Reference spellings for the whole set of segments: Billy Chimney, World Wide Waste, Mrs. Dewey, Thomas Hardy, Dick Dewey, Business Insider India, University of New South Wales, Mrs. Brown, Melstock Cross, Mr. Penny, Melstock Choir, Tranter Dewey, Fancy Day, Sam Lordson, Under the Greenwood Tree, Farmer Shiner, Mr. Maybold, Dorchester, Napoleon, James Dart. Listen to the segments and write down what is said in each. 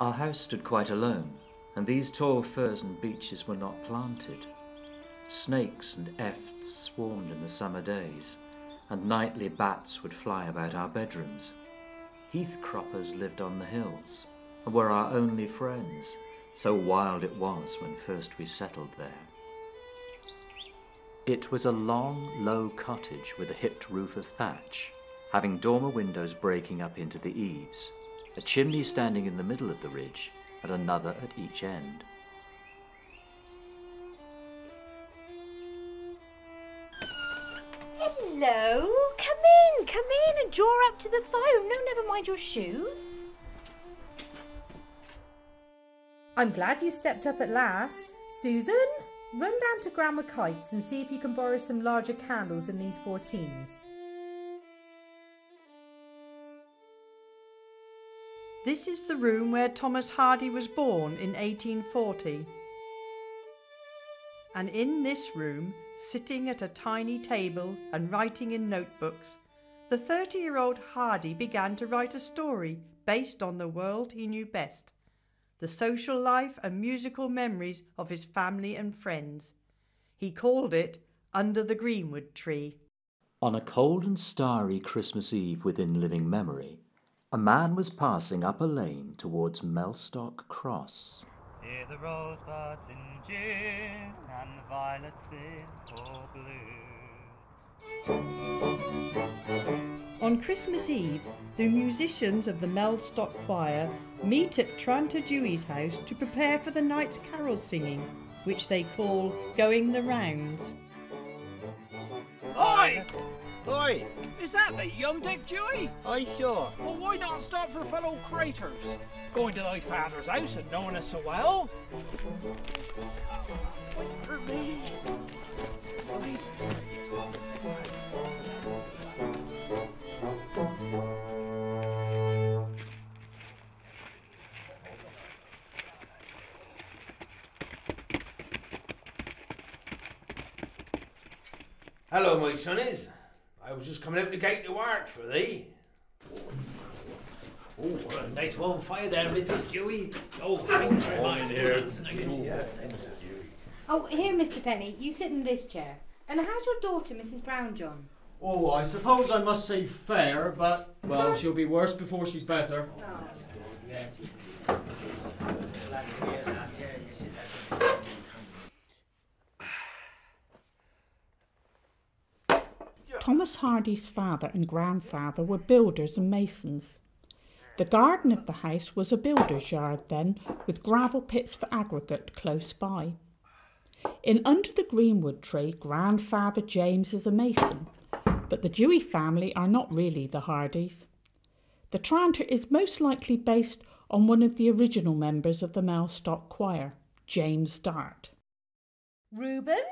Our house stood quite alone, and these tall firs and beeches were not planted. Snakes and efts swarmed in the summer days, and nightly bats would fly about our bedrooms. Heath croppers lived on the hills, and were our only friends, so wild it was when first we settled there. It was a long, low cottage with a hipped roof of thatch, having dormer windows breaking up into the eaves, a chimney standing in the middle of the ridge, and another at each end. Hello, come in and draw up to the phone. No, never mind your shoes. I'm glad you stepped up at last. Susan, run down to Grandma Kite's and see if you can borrow some larger candles than these 14s. This is the room where Thomas Hardy was born in 1840. And in this room, sitting at a tiny table and writing in notebooks, the 30-year-old Hardy began to write a story based on the world he knew best, the social life and musical memories of his family and friends. He called it Under the Greenwood Tree. On a cold and starry Christmas Eve within living memory, a man was passing up a lane towards Melstock Cross. Hear the rosebuds in June and the violets in full bloom. On Christmas Eve, the musicians of the Melstock Choir meet at Tranter Dewey's house to prepare for the night's carol singing, which they call Going the Rounds. Oi! Oi! Is that the young Dick Dewey? Aye, sure. Well, why not stop for fellow craters? Going to thy father's house and knowing us so well. Wait for me. Hello, my sonnies. I was just coming out the gate to work for thee. Oh, what a nice warm fire there, Mrs. Dewey. Oh, thank you very much. Mrs. Dewey. Oh, here, Mr. Penny, you sit in this chair. And how's your daughter, Mrs. Brown, John? Oh, I suppose I must say fair, but, well, she'll be worse before she's better. Oh, that's good, yes. Thomas Hardy's father and grandfather were builders and masons. The garden of the house was a builder's yard then, with gravel pits for aggregate close by. In Under the Greenwood Tree, Grandfather James is a mason, but the Dewey family are not really the Hardys. The Tranter is most likely based on one of the original members of the Melstock Choir, James Dart. Reuben?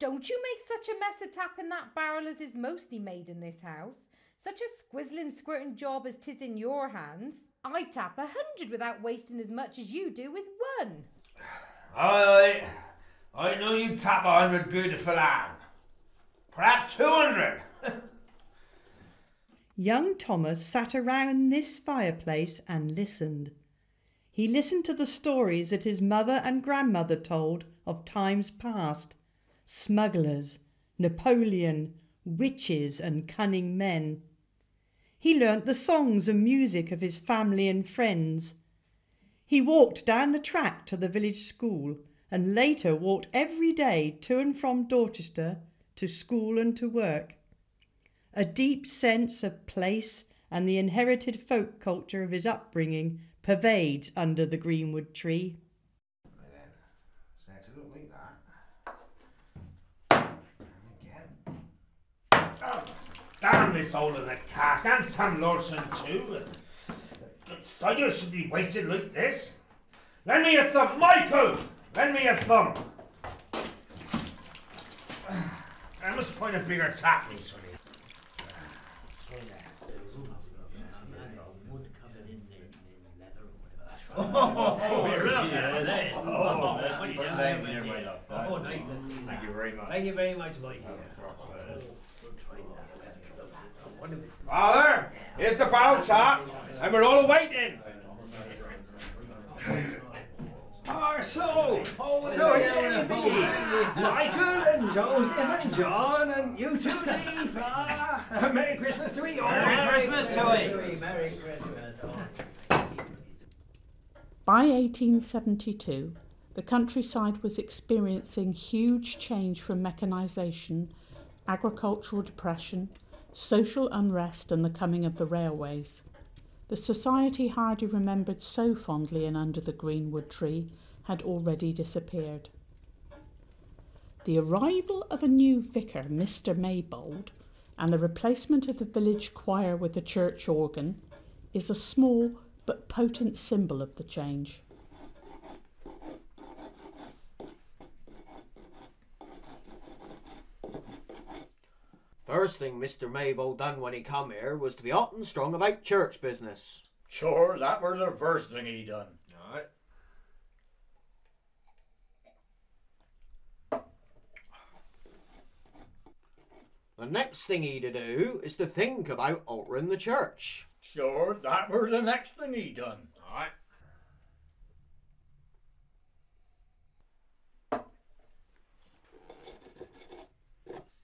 Don't you make such a mess of tapping that barrel as is mostly made in this house. Such a squizzling, squirting job as 'tis in your hands. I tap 100 without wasting as much as you do with one. Aye, I know you tap 100 beautiful Anne. Perhaps 200. Young Thomas sat around this fireplace and listened. He listened to the stories that his mother and grandmother told of times past. Smugglers, Napoleon, witches and cunning men. He learnt the songs and music of his family and friends. He walked down the track to the village school and later walked every day to and from Dorchester to school and to work. A deep sense of place and the inherited folk culture of his upbringing pervades Under the Greenwood Tree. Damn this hole in the cask, and Sam Lordson too. Good cider should be wasted like this. Lend me a thumb, Michael! Lend me a thumb. I must find a bigger tap, me sonny. Oh, nice. Thank you very much. Thank you very much, Michael. Father, here's the barrel tap, and we're all waiting. Michael and Joseph and John and you two leave. Merry Christmas to you all. Merry Christmas. By 1872, the countryside was experiencing huge change from mechanisation, agricultural depression, social unrest and the coming of the railways. The society Hardy remembered so fondly in Under the Greenwood Tree had already disappeared. The arrival of a new vicar, Mr. Maybold, and the replacement of the village choir with the church organ is a small but potent symbol of the change. First thing Mr. Maybold done when he come here was to be hot and strong about church business. Sure, that were the first thing he done. All right. The next thing he to do is to think about altering the church. Sure, that were the next thing he done. All right.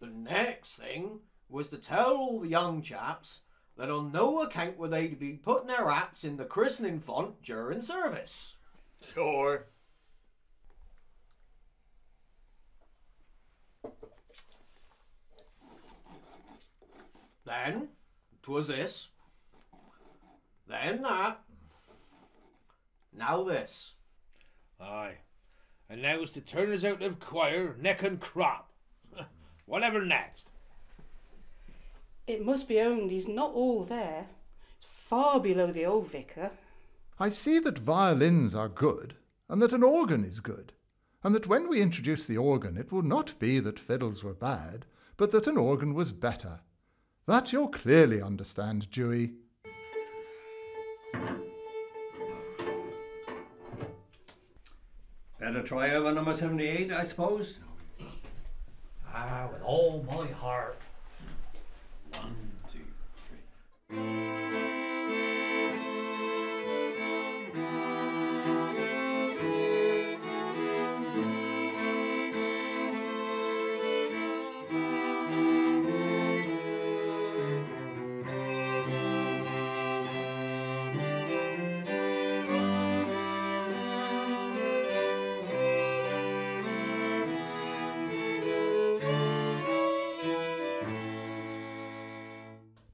The next thing was to tell all the young chaps that on no account were they to be putting their hats in the christening font during service. Sure. Then, 'twas this, then that, now this. Aye, and now it's to turn us out of choir, neck and crop. Whatever next. It must be owned he's not all there. It's far below the old vicar. I see that violins are good, and that an organ is good, and that when we introduce the organ it will not be that fiddles were bad, but that an organ was better. That you'll clearly understand, Dewey. Better try over number 78, I suppose? Ah, with all my heart. 1, 2, 3.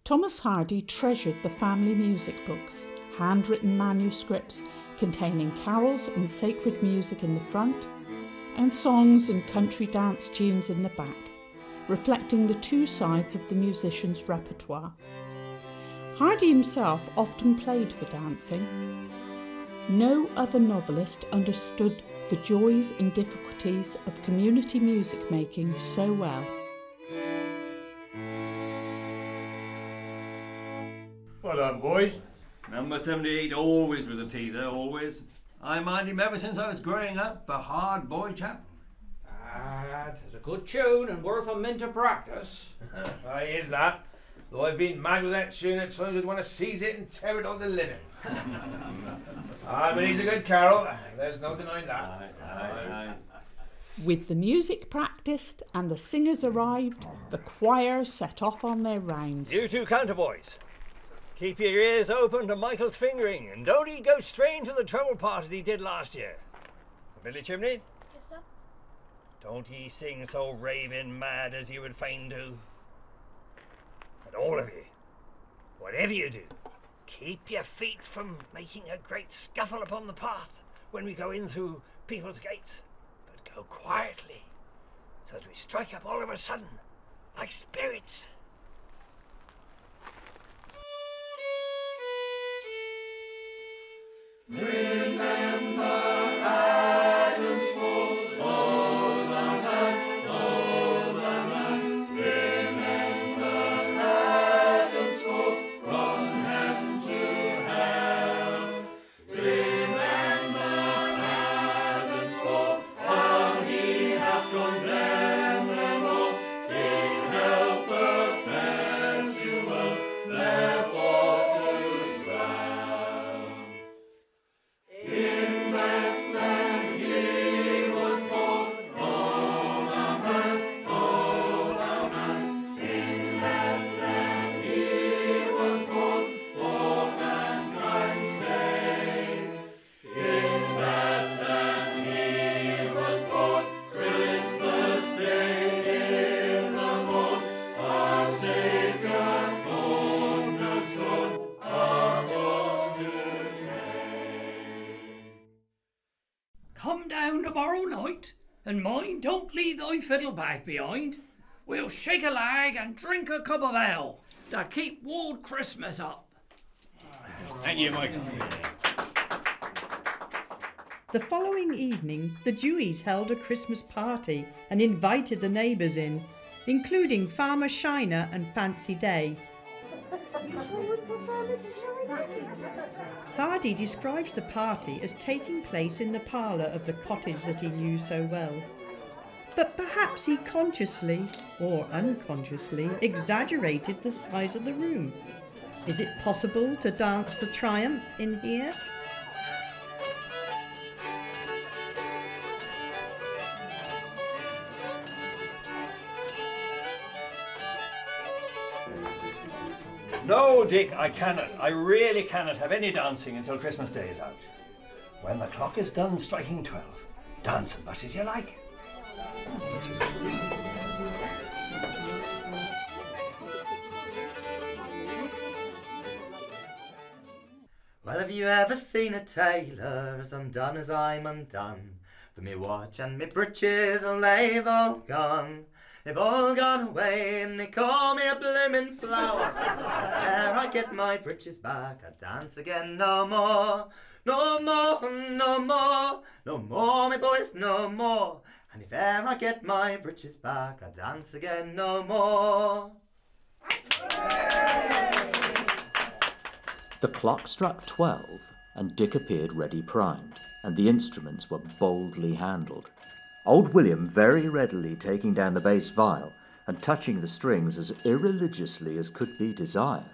Thomas Hardy treasured the family music books, handwritten manuscripts containing carols and sacred music in the front, and songs and country dance tunes in the back, reflecting the two sides of the musician's repertoire. Hardy himself often played for dancing. No other novelist understood the joys and difficulties of community music making so well. Well done, boys. Number 78 always was a teaser, always. I mind him ever since I was growing up, a hard boy chap. Ah, 'tis a good tune and worth a mint of practice. Aye, is that. Though I've been mad with that tune at times I'd want to seize it and tear it on the linen. Aye, but he's a good carol. There's no denying that. Aye. With the music practised and the singers arrived, the choir set off on their rounds. You two counterboys. Keep your ears open to Michael's fingering, and don't he go straight to the treble part as he did last year. Billy Chimney? Yes, sir. Don't he sing so raving mad as you would fain do? And all of you, whatever you do, keep your feet from making a great scuffle upon the path when we go in through people's gates. But go quietly, so that we strike up all of a sudden, like spirits. Remember Adam's fall, oh the man, remember Adam's fall, from heaven to hell. Remember Adam's fall, how he hath condemned them all, in hell. down tomorrow night, and mind, don't leave thy fiddle bag behind. We'll shake a leg and drink a cup of ale to keep Ward Christmas up. Thank you, Michael. The following evening, the Deweys held a Christmas party and invited the neighbours in, including Farmer Shiner and Fancy Day. Hardy describes the party as taking place in the parlour of the cottage that he knew so well. But perhaps he consciously, or unconsciously, exaggerated the size of the room. Is it possible to dance to Triumph in here? No, Dick, I cannot. I really cannot have any dancing until Christmas Day is out. When the clock is done striking 12, dance as much as you like. Well, have you ever seen a tailor as undone as I'm undone? For me watch and me breeches, and they've all gone. They've all gone away and they call me a bloomin' flower. Ere I get my breeches back, I dance again no more. No more, no more, no more, me boys, no more. And if e'er I get my breeches back, I dance again no more. The clock struck 12 and Dick appeared ready primed, and the instruments were boldly handled. Old William very readily taking down the bass viol and touching the strings as irreligiously as could be desired.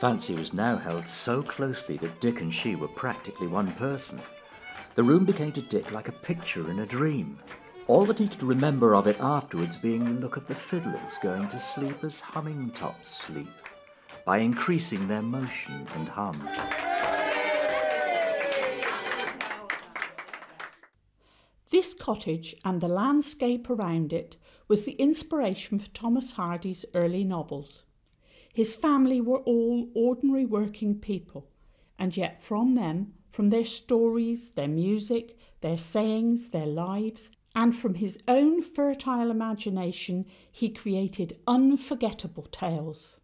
Fancy was now held so closely that Dick and she were practically one person. The room became to Dick like a picture in a dream, all that he could remember of it afterwards being the look of the fiddlers going to sleep as humming tops sleep, by increasing their motion and hum. This cottage and the landscape around it was the inspiration for Thomas Hardy's early novels. His family were all ordinary working people, and yet from them, from their stories, their music, their sayings, their lives, and from his own fertile imagination, he created unforgettable tales.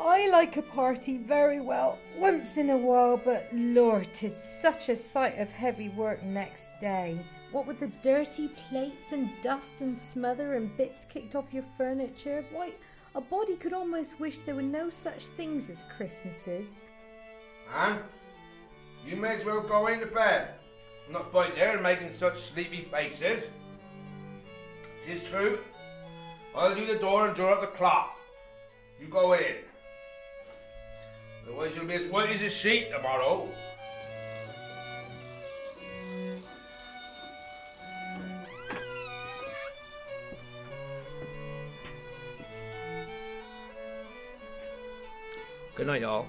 I like a party very well once in a while, but Lord, 'tis such a sight of heavy work next day. What with the dirty plates and dust and smother and bits kicked off your furniture, why, a body could almost wish there were no such things as Christmases. Anne, you may as well go into bed, and not bite there and making such sleepy faces. 'Tis true, I'll do the door and draw up the clock. You go in. Otherwise you'll be as white as a sheet tomorrow. Good night, y'all.